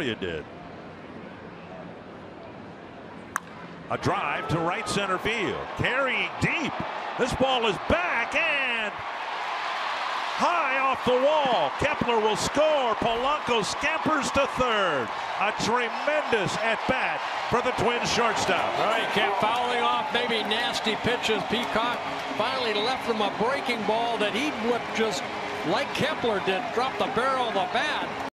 You did. A drive to right center field, carrying deep. This ball is back and high off the wall. Kepler will score. Polanco scampers to third. A tremendous at-bat for the Twins shortstop. All right, kept fouling off maybe nasty pitches. Peacock finally left from a breaking ball that he whipped just like Kepler did, dropped the barrel of the bat.